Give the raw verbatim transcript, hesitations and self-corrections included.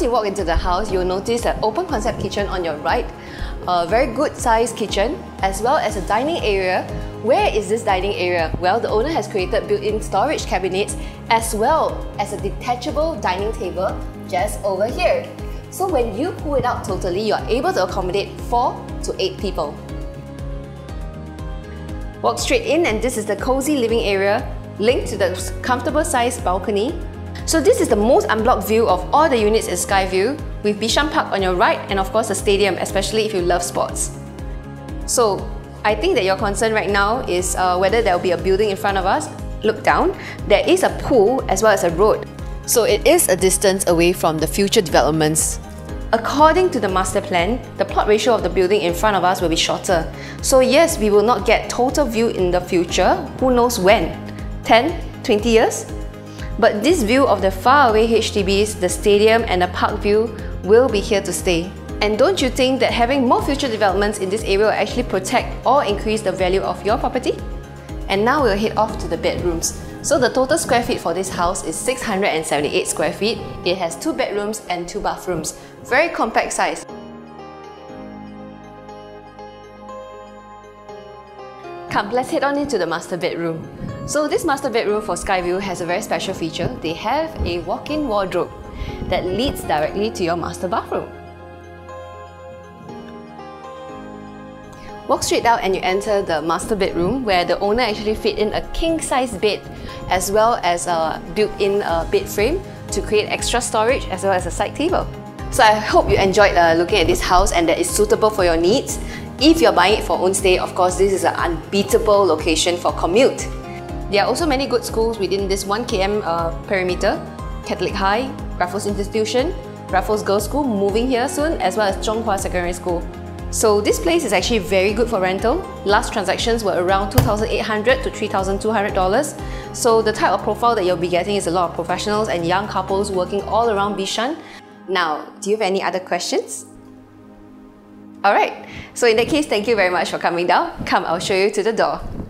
once you walk into the house, you'll notice an open concept kitchen on your right, a very good sized kitchen, as well as a dining area. Where is this dining area? Well, the owner has created built-in storage cabinets as well as a detachable dining table just over here. So when you pull it out totally, you're able to accommodate four to eight people. Walk straight in and this is the cozy living area linked to the comfortable sized balcony. So this is the most unblocked view of all the units in Sky Vue, with Bishan Park on your right and of course the stadium, especially if you love sports. So I think that your concern right now is uh, whether there will be a building in front of us. Look down, there is a pool as well as a road. So it is a distance away from the future developments. According to the master plan, the plot ratio of the building in front of us will be shorter. So yes, we will not get total view in the future, who knows when? ten, twenty years? But this view of the faraway H D Bs, the stadium and the park view will be here to stay. And don't you think that having more future developments in this area will actually protect or increase the value of your property? And now we'll head off to the bedrooms. So the total square feet for this house is six hundred seventy-eight square feet. It has two bedrooms and two bathrooms. Very compact size. Come, let's head on into the master bedroom. So this master bedroom for Sky Vue has a very special feature. They have a walk-in wardrobe that leads directly to your master bathroom. Walk straight out and you enter the master bedroom where the owner actually fit in a king-size bed as well as a built-in uh, bed frame to create extra storage as well as a side table. So I hope you enjoyed uh, looking at this house and that it's suitable for your needs. If you're buying it for own stay, of course this is an unbeatable location for commute. There are also many good schools within this one kilometer uh, perimeter. Catholic High, Raffles Institution, Raffles Girls School moving here soon, as well as Zhonghua Secondary School. So this place is actually very good for rental. Last transactions were around two thousand eight hundred to three thousand two hundred dollars. So the type of profile that you'll be getting is a lot of professionals and young couples working all around Bishan. Now, do you have any other questions? Alright, so in that case, thank you very much for coming down. Come, I'll show you to the door.